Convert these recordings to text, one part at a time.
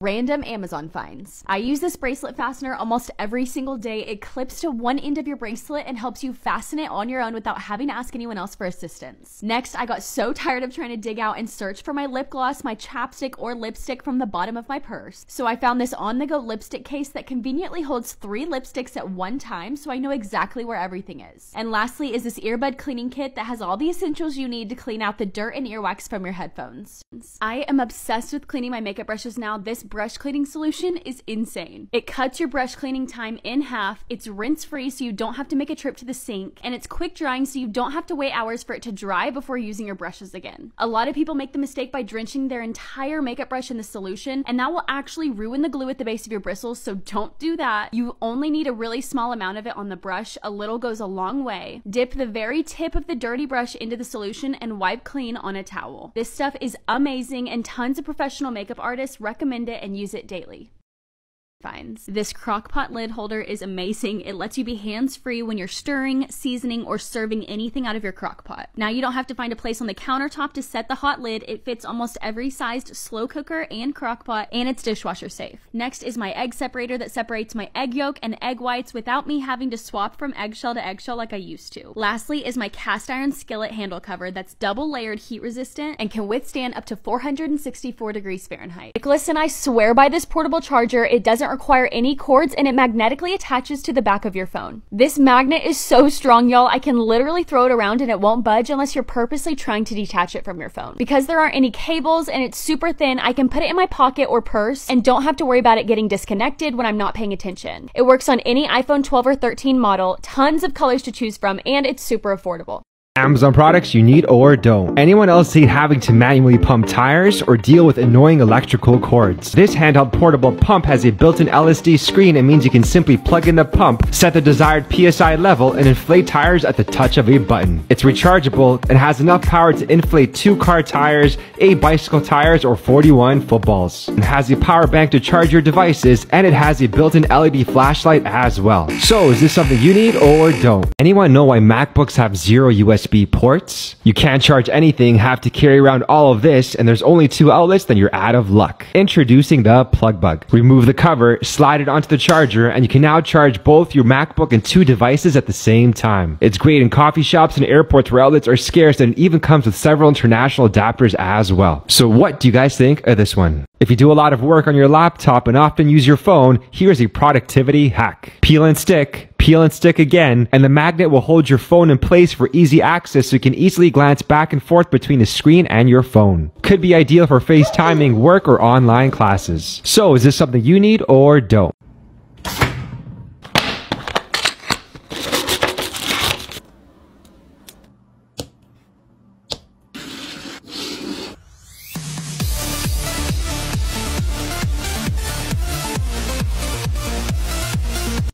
Random Amazon finds. I use this bracelet fastener almost every single day. It clips to one end of your bracelet and helps you fasten it on your own without having to ask anyone else for assistance. Next, I got so tired of trying to dig out and search for my lip gloss, my chapstick, or lipstick from the bottom of my purse. So I found this on-the-go lipstick case that conveniently holds 3 lipsticks at one time, so I know exactly where everything is. And lastly is this earbud cleaning kit that has all the essentials you need to clean out the dirt and earwax from your headphones. I am obsessed with cleaning my makeup brushes now. This brush cleaning solution is insane. It cuts your brush cleaning time in half, it's rinse free so you don't have to make a trip to the sink, and it's quick drying so you don't have to wait hours for it to dry before using your brushes again. A lot of people make the mistake by drenching their entire makeup brush in the solution, and that will actually ruin the glue at the base of your bristles, so don't do that. You only need a really small amount of it on the brush. A little goes a long way. Dip the very tip of the dirty brush into the solution and wipe clean on a towel. This stuff is amazing, and tons of professional makeup artists recommend it and use it daily. Finds. This crockpot lid holder is amazing. It lets you be hands-free when you're stirring, seasoning, or serving anything out of your crockpot. Now you don't have to find a place on the countertop to set the hot lid. It fits almost every sized slow cooker and crockpot, and it's dishwasher safe. Next is my egg separator that separates my egg yolk and egg whites without me having to swap from eggshell to eggshell like I used to. Lastly is my cast iron skillet handle cover that's double layered, heat resistant, and can withstand up to 464 degrees Fahrenheit. Nicholas and I swear by this portable charger. It doesn't require any cords, and it magnetically attaches to the back of your phone. This magnet is so strong, y'all, I can literally throw it around and it won't budge unless you're purposely trying to detach it from your phone. Because there aren't any cables and it's super thin, I can put it in my pocket or purse and don't have to worry about it getting disconnected when I'm not paying attention. It works on any iPhone 12 or 13 model, tons of colors to choose from, and it's super affordable. Amazon products you need or don't. Anyone else hate having to manually pump tires or deal with annoying electrical cords? This handheld portable pump has a built-in LCD screen and means you can simply plug in the pump, set the desired PSI level, and inflate tires at the touch of a button. It's rechargeable and has enough power to inflate 2 car tires, 8 bicycle tires, or 41 footballs. It has a power bank to charge your devices, and it has a built-in LED flashlight as well. So is this something you need or don't? Anyone know why MacBooks have 0 USB ports? You can't charge anything, have to carry around all of this, and there's only 2 outlets, then you're out of luck. Introducing the plug bug. Remove the cover, slide it onto the charger, and you can now charge both your MacBook and 2 devices at the same time. It's great in coffee shops and airports where outlets are scarce, and it even comes with several international adapters as well. So what do you guys think of this one? If you do a lot of work on your laptop and often use your phone, here's a productivity hack. Peel and stick again, and the magnet will hold your phone in place for easy access so you can easily glance back and forth between the screen and your phone. Could be ideal for FaceTiming, work, or online classes. So is this something you need or don't?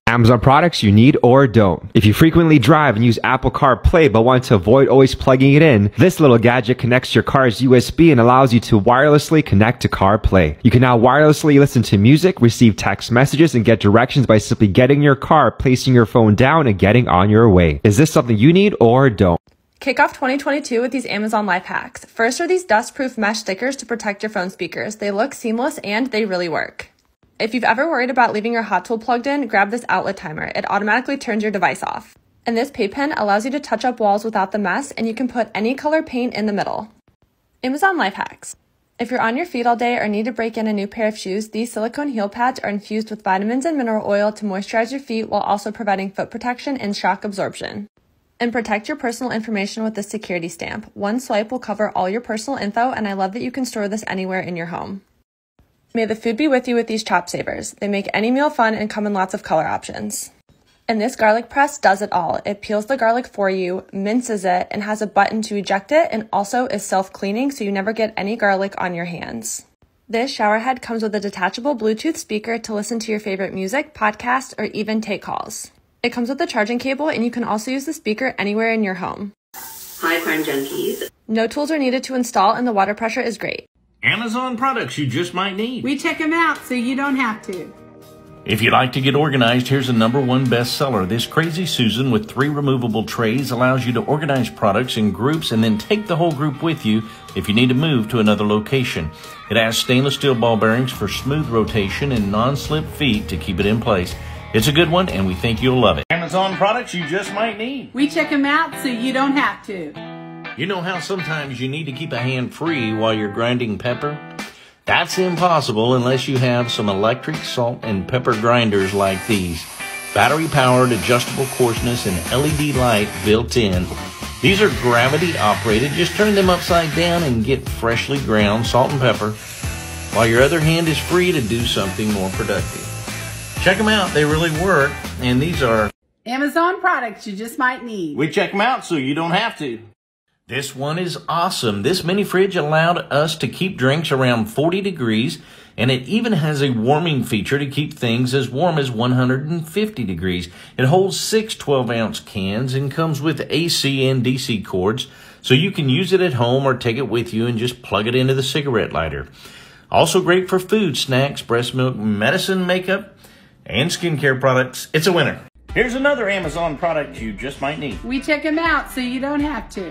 Amazon products you need or don't. If you frequently drive and use Apple CarPlay but want to avoid always plugging it in, this little gadget connects your car's USB and allows you to wirelessly connect to CarPlay. You can now wirelessly listen to music, receive text messages, and get directions by simply getting in your car, placing your phone down, and getting on your way. Is this something you need or don't? Kick off 2022 with these Amazon life hacks. First are these dust-proof mesh stickers to protect your phone speakers. They look seamless and they really work. If you've ever worried about leaving your hot tool plugged in, grab this outlet timer. It automatically turns your device off. And this paint pen allows you to touch up walls without the mess, and you can put any color paint in the middle. Amazon life hacks. If you're on your feet all day or need to break in a new pair of shoes, these silicone heel pads are infused with vitamins and mineral oil to moisturize your feet while also providing foot protection and shock absorption. And protect your personal information with this security stamp. One swipe will cover all your personal info, and I love that you can store this anywhere in your home. May the food be with you with these chop savers. They make any meal fun and come in lots of color options. And this garlic press does it all. It peels the garlic for you, minces it, and has a button to eject it, and also is self-cleaning so you never get any garlic on your hands. This showerhead comes with a detachable Bluetooth speaker to listen to your favorite music, podcasts, or even take calls. It comes with a charging cable, and you can also use the speaker anywhere in your home. Hi, Prime Junkies. No tools are needed to install, and the water pressure is great. Amazon products you just might need. We check them out so you don't have to. If you like to get organized, here's the #1 bestseller. This Crazy Susan with 3 removable trays allows you to organize products in groups and then take the whole group with you if you need to move to another location. It has stainless steel ball bearings for smooth rotation and non-slip feet to keep it in place. It's a good one, and we think you'll love it. Amazon products you just might need. We check them out so you don't have to. You know how sometimes you need to keep a hand free while you're grinding pepper? That's impossible unless you have some electric salt and pepper grinders like these. Battery-powered, adjustable coarseness, and LED light built in. These are gravity-operated. Just turn them upside down and get freshly ground salt and pepper while your other hand is free to do something more productive. Check them out. They really work. And these are Amazon products you just might need. We check them out so you don't have to. This one is awesome. This mini fridge allowed us to keep drinks around 40 degrees, and it even has a warming feature to keep things as warm as 150 degrees. It holds 6 12-ounce cans and comes with AC and DC cords, so you can use it at home or take it with you and just plug it into the cigarette lighter. Also great for food, snacks, breast milk, medicine, makeup, and skincare products. It's a winner. Here's another Amazon product you just might need. We check them out so you don't have to.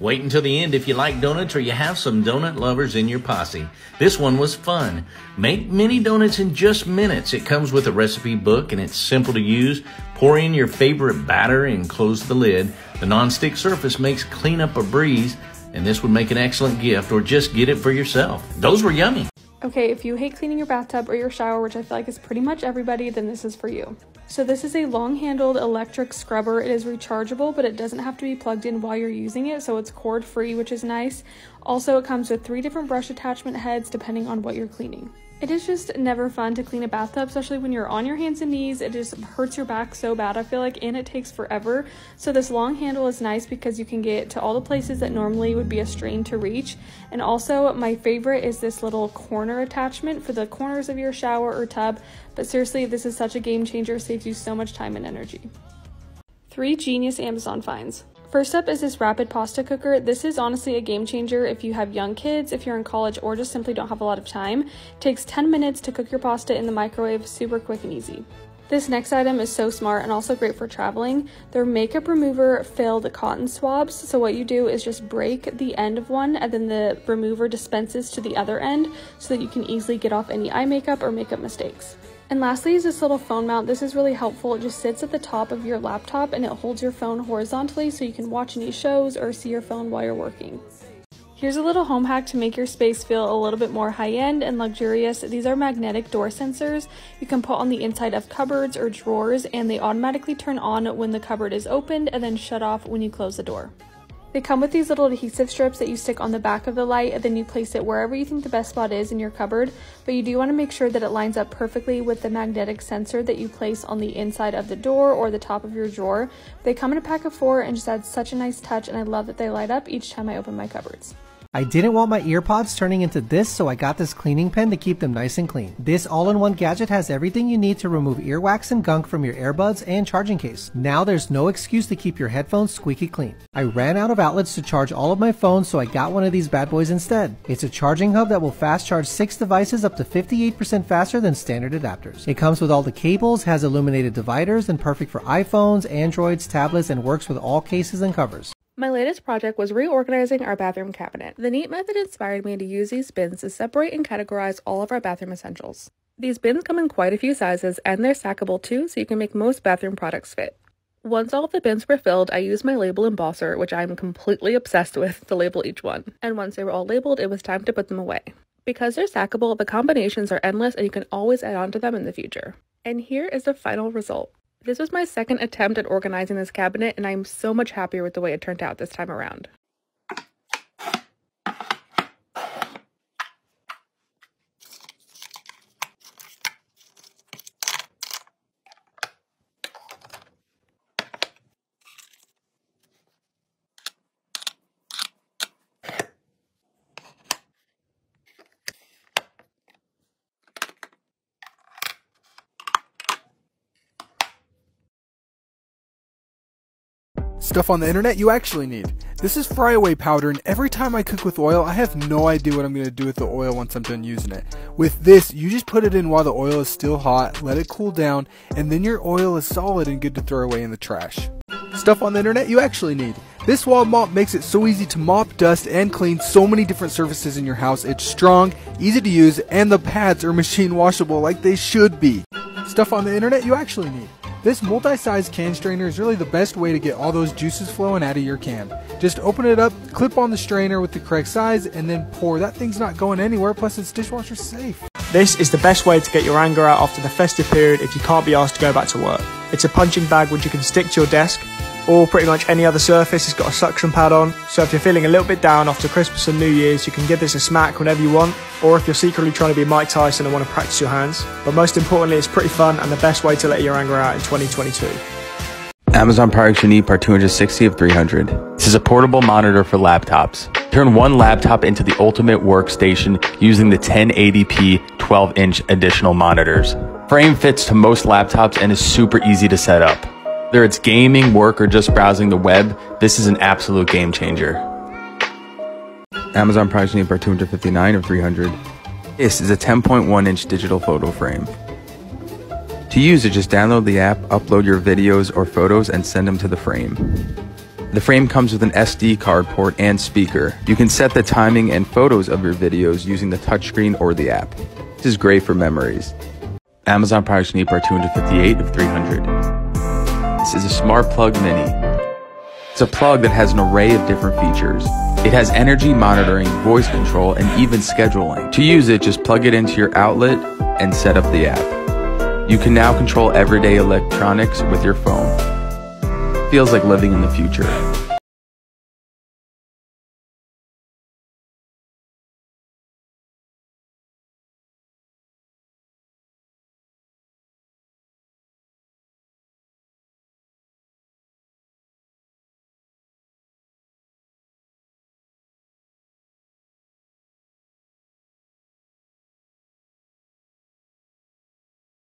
Wait until the end if you like donuts or you have some donut lovers in your posse. This one was fun. Make mini donuts in just minutes. It comes with a recipe book and it's simple to use. Pour in your favorite batter and close the lid. The non-stick surface makes cleanup a breeze, and this would make an excellent gift or just get it for yourself. Those were yummy. Okay, if you hate cleaning your bathtub or your shower, which I feel like is pretty much everybody, then this is for you. So this is a long-handled electric scrubber. It is rechargeable, but it doesn't have to be plugged in while you're using it, so it's cord-free, which is nice. Also, it comes with 3 different brush attachment heads depending on what you're cleaning. It is just never fun to clean a bathtub, especially when you're on your hands and knees. It just hurts your back so bad, I feel like, and it takes forever. So this long handle is nice because you can get to all the places that normally would be a strain to reach. And also, my favorite is this little corner attachment for the corners of your shower or tub. But seriously, this is such a game changer. It saves you so much time and energy. 3 genius Amazon finds. First up is this rapid pasta cooker. This is honestly a game changer if you have young kids, if you're in college, or just simply don't have a lot of time. It takes 10 minutes to cook your pasta in the microwave, super quick and easy. This next item is so smart and also great for traveling. Their makeup remover filled cotton swabs. So what you do is just break the end of one and then the remover dispenses to the other end so that you can easily get off any eye makeup or makeup mistakes. And lastly is this little phone mount. This is really helpful. It just sits at the top of your laptop and it holds your phone horizontally so you can watch any shows or see your phone while you're working. Here's a little home hack to make your space feel a little bit more high-end and luxurious. These are magnetic door sensors you can put on the inside of cupboards or drawers, and they automatically turn on when the cupboard is opened and then shut off when you close the door. They come with these little adhesive strips that you stick on the back of the light, and then you place it wherever you think the best spot is in your cupboard, but you do want to make sure that it lines up perfectly with the magnetic sensor that you place on the inside of the door or the top of your drawer. They come in a pack of 4 and just add such a nice touch, and I love that they light up each time I open my cupboards. I didn't want my earpods turning into this, so I got this cleaning pen to keep them nice and clean. This all-in-one gadget has everything you need to remove earwax and gunk from your earbuds and charging case. Now there's no excuse to keep your headphones squeaky clean. I ran out of outlets to charge all of my phones, so I got one of these bad boys instead. It's a charging hub that will fast charge 6 devices up to 58% faster than standard adapters. It comes with all the cables, has illuminated dividers, and perfect for iPhones, Androids, tablets, and works with all cases and covers. My latest project was reorganizing our bathroom cabinet. The neat method inspired me to use these bins to separate and categorize all of our bathroom essentials. These bins come in quite a few sizes and they're stackable too, so you can make most bathroom products fit. Once all of the bins were filled, I used my label embosser, which I'm completely obsessed with, to label each one. And once they were all labeled, it was time to put them away. Because they're stackable, the combinations are endless and you can always add on to them in the future. And here is the final result. This was my second attempt at organizing this cabinet, and I'm so much happier with the way it turned out this time around. Stuff on the internet you actually need. This is fry away powder, and every time I cook with oil, I have no idea what I'm going to do with the oil once I'm done using it. With this, you just put it in while the oil is still hot, let it cool down, and then your oil is solid and good to throw away in the trash. Stuff on the internet you actually need. This wall mop makes it so easy to mop, dust, and clean so many different surfaces in your house. It's strong, easy to use, and the pads are machine washable like they should be. Stuff on the internet you actually need. This multi-size can strainer is really the best way to get all those juices flowing out of your can. Just open it up, clip on the strainer with the correct size, and then pour. That thing's not going anywhere, plus it's dishwasher safe. This is the best way to get your anger out after the festive period if you can't be asked to go back to work. It's a punching bag which you can stick to your desk or pretty much any other surface. It's got a suction pad on, so if you're feeling a little bit down after Christmas and New Year's, you can give this a smack whenever you want, or if you're secretly trying to be Mike Tyson and want to practice your hands. But most importantly, it's pretty fun and the best way to let your anger out in 2022. Amazon products you need part 260 of 300. This is a portable monitor for laptops. Turn one laptop into the ultimate workstation using the 1080p 12-inch additional monitors. Frame fits to most laptops and is super easy to set up. Whether it's gaming, work, or just browsing the web, this is an absolute game changer. Amazon products need for 259 or 300. This is a 10.1-inch digital photo frame. To use it, just download the app, upload your videos or photos, and send them to the frame. The frame comes with an SD card port and speaker. You can set the timing and photos of your videos using the touchscreen or the app. This is great for memories. Amazon products need for 258 of 300. This is a Smart Plug Mini. It's a plug that has an array of different features. It has energy monitoring, voice control, and even scheduling. To use it, just plug it into your outlet and set up the app. You can now control everyday electronics with your phone. Feels like living in the future.